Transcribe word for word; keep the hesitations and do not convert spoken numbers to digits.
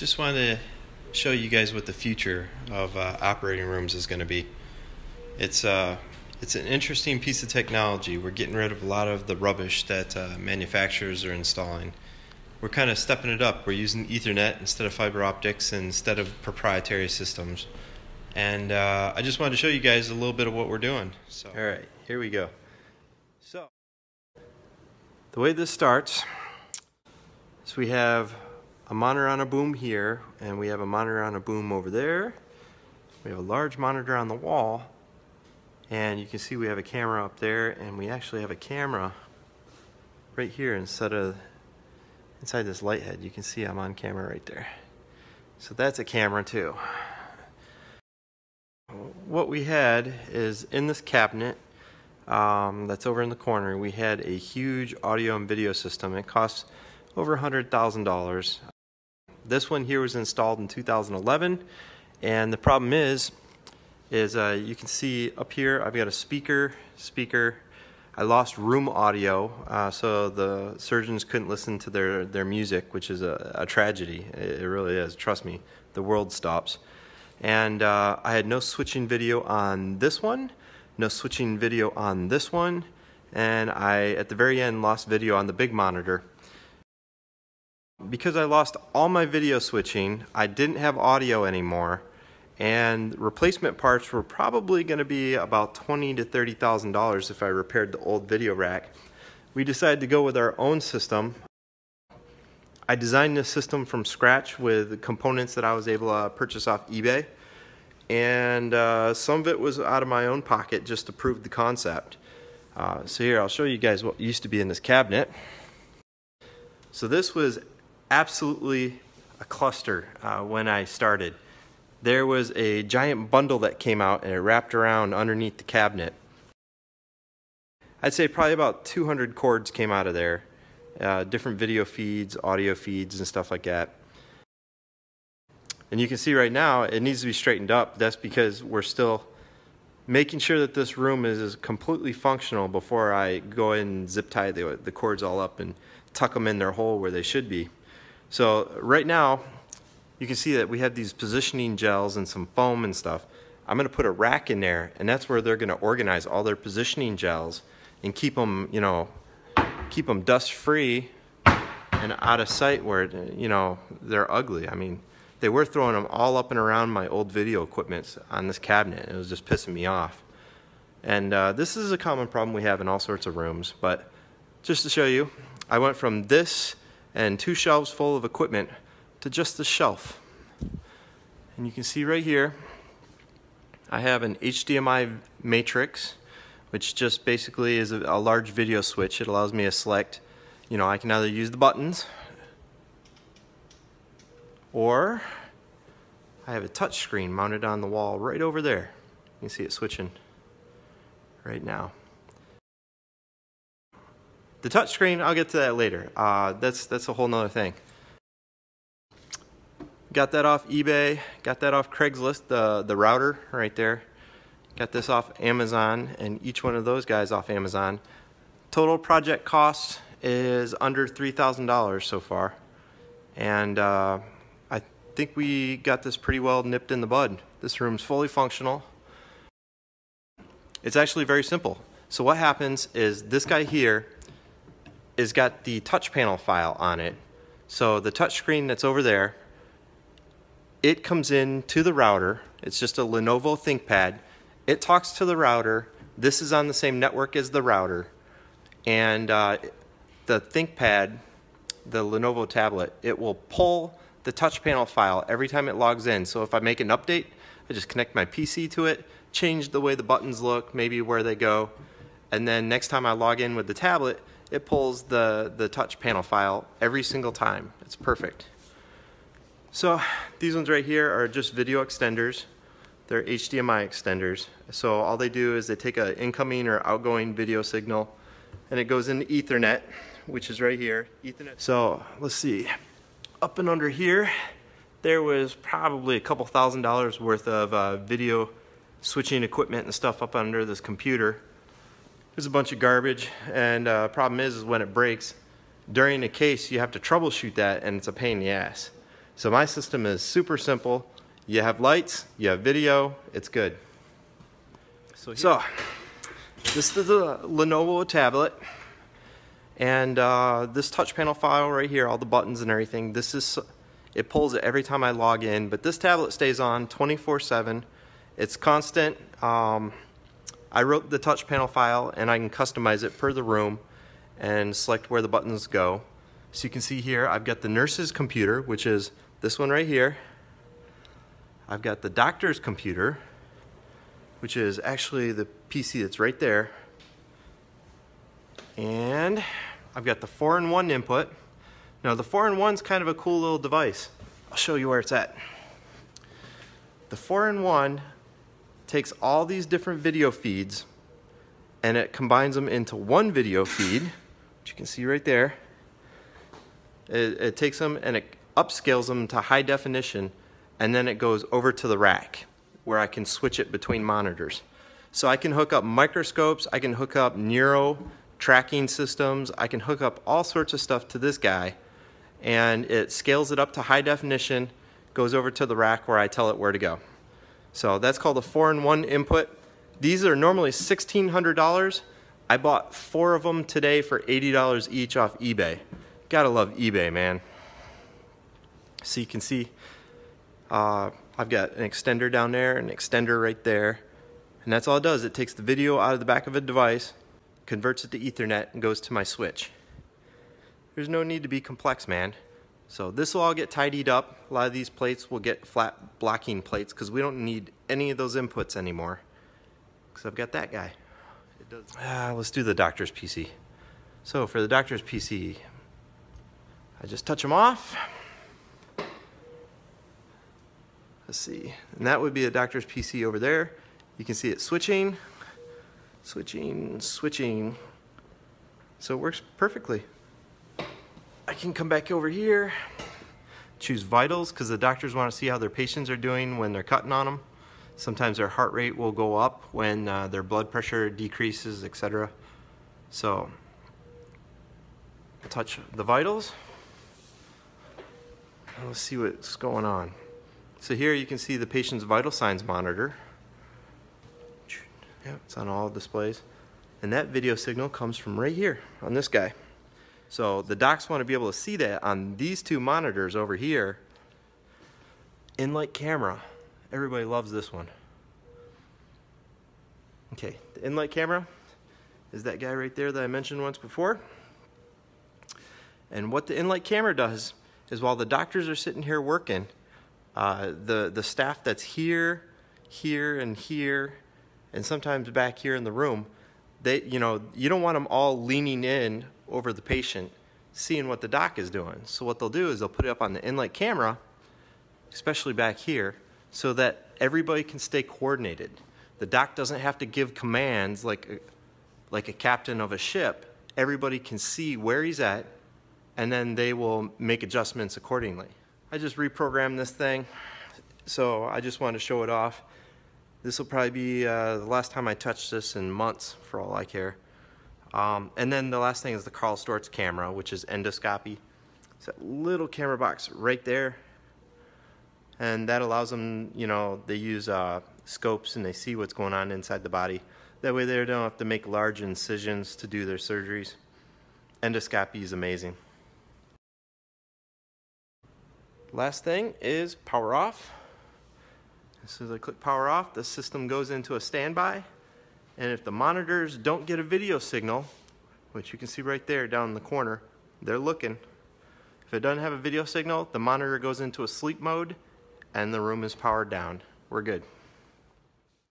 Just wanted to show you guys what the future of uh, operating rooms is going to be. It's uh, it's an interesting piece of technology. We're getting rid of a lot of the rubbish that uh, manufacturers are installing. We're kind of stepping it up. We're using Ethernet instead of fiber optics, instead of proprietary systems. And uh, I just wanted to show you guys a little bit of what we're doing. So, all right, here we go. So, the way this starts is we have a monitor on a boom here, and we have a monitor on a boom over there. We have a large monitor on the wall, and you can see we have a camera up there, and we actually have a camera right here instead of inside this light head. You can see I'm on camera right there. So that's a camera too. What we had is in this cabinet um, that's over in the corner, we had a huge audio and video system. It costs over one hundred thousand dollars. This one here was installed in two thousand eleven, and the problem is, is uh, you can see up here I've got a speaker, speaker. I lost room audio, uh, so the surgeons couldn't listen to their, their music, which is a, a tragedy. It really is. Trust me, the world stops. And uh, I had no switching video on this one, no switching video on this one, and I, at the very end, lost video on the big monitor. Because I lost all my video switching, I didn't have audio anymore, and replacement parts were probably going to be about twenty to thirty thousand dollars if I repaired the old video rack. We decided to go with our own system. I designed this system from scratch with components that I was able to purchase off eBay, and uh, some of it was out of my own pocket just to prove the concept. Uh, so here, I'll show you guys what used to be in this cabinet. So this was absolutely a cluster uh, when I started. There was a giant bundle that came out and it wrapped around underneath the cabinet. I'd say probably about two hundred cords came out of there. Uh, different video feeds, audio feeds, and stuff like that. And you can see right now it needs to be straightened up. That's because we're still making sure that this room is, is completely functional before I go in and zip tie the, the cords all up and tuck them in their hole where they should be. So right now you can see that we have these positioning gels and some foam and stuff. I'm going to put a rack in there, and that's where they're going to organize all their positioning gels and keep them, you know, keep them dust free and out of sight where, you know, they're ugly. I mean, they were throwing them all up and around my old video equipment on this cabinet. It was just pissing me off. And uh, this is a common problem we have in all sorts of rooms, but just to show you, I went from this and two shelves full of equipment to just the shelf. And you can see right here, I have an H D M I matrix, which just basically is a, a large video switch. It allows me to select, you know, I can either use the buttons, or I have a touch screen mounted on the wall right over there. You can see it switching right now. The touchscreen, I'll get to that later. Uh, that's, that's a whole nother thing. Got that off eBay, got that off Craigslist, the, the router right there. Got this off Amazon, and each one of those guys off Amazon. Total project cost is under three thousand dollars so far. And uh, I think we got this pretty well nipped in the bud. This room's fully functional. It's actually very simple. So what happens is this guy here has got the touch panel file on it. So the touch screen that's over there, it comes in to the router. It's just a Lenovo ThinkPad. It talks to the router. This is on the same network as the router. And uh, the ThinkPad, the Lenovo tablet, it will pull the touch panel file every time it logs in. So if I make an update, I just connect my P C to it, change the way the buttons look, maybe where they go. And then next time I log in with the tablet, it pulls the, the touch panel file every single time. It's perfect. So these ones right here are just video extenders. They're H D M I extenders. So all they do is they take an incoming or outgoing video signal, and it goes into Ethernet, which is right here, Ethernet. So let's see, up and under here, there was probably a couple thousand dollars worth of uh, video switching equipment and stuff up under this computer. There's a bunch of garbage, and uh, problem is, is when it breaks during a case, you have to troubleshoot that, and it's a pain in the ass. So my system is super simple. You have lights, you have video, it's good. So, so this is a Lenovo tablet, and uh, this touch panel file right here, all the buttons and everything, this is, it pulls it every time I log in, but this tablet stays on twenty-four seven. It's constant. Um, I wrote the touch panel file and I can customize it per the room and select where the buttons go. So you can see here, I've got the nurse's computer, which is this one right here. I've got the doctor's computer, which is actually the P C that's right there. And I've got the four in one input. Now the four in one's kind of a cool little device. I'll show you where it's at. The four in one takes all these different video feeds and it combines them into one video feed, which you can see right there. It, it takes them and it upscales them to high definition, and then it goes over to the rack where I can switch it between monitors. So I can hook up microscopes, I can hook up neuro tracking systems, I can hook up all sorts of stuff to this guy, and it scales it up to high definition, goes over to the rack where I tell it where to go. So that's called a four in one input. These are normally sixteen hundred dollars. I bought four of them today for eighty dollars each off eBay. Gotta love eBay, man. So you can see uh, I've got an extender down there, an extender right there, and that's all it does. It takes the video out of the back of a device, converts it to Ethernet, and goes to my switch. There's no need to be complex, man. So this will all get tidied up. A lot of these plates will get flat blocking plates because we don't need any of those inputs anymore, because I've got that guy. It does. Uh, let's do the doctor's P C. So for the doctor's P C, I just touch them off. Let's see, and that would be a doctor's P C over there. You can see it switching, switching, switching. So it works perfectly. I can come back over here, choose vitals, because the doctors want to see how their patients are doing when they're cutting on them. Sometimes their heart rate will go up when uh, their blood pressure decreases, et cetera. So touch the vitals. Let's see what's going on. So here you can see the patient's vital signs monitor. Yeah, it's on all displays. And that video signal comes from right here on this guy. So the docs want to be able to see that on these two monitors over here. Inlight camera. Everybody loves this one. Okay, the Inlight camera is that guy right there that I mentioned once before. And what the Inlight camera does is while the doctors are sitting here working, uh, the, the staff that's here, here, and here, and sometimes back here in the room, they, you know, you don't want them all leaning in over the patient, seeing what the doc is doing. So what they'll do is they'll put it up on the Inlight camera, especially back here, so that everybody can stay coordinated. The doc doesn't have to give commands like a, like a captain of a ship. Everybody can see where he's at, and then they will make adjustments accordingly. I just reprogrammed this thing, so I just wanted to show it off. This will probably be uh, the last time I touch this in months, for all I care. Um, and then the last thing is the Karl Storz camera, which is endoscopy. It's that little camera box right there, and that allows them, you know, they use uh, scopes and they see what's going on inside the body. That way they don't have to make large incisions to do their surgeries. Endoscopy is amazing. Last thing is power off. As soon as I click power off, the system goes into a standby. And if the monitors don't get a video signal, which you can see right there down in the corner, they're looking. If it doesn't have a video signal, the monitor goes into a sleep mode and the room is powered down. We're good.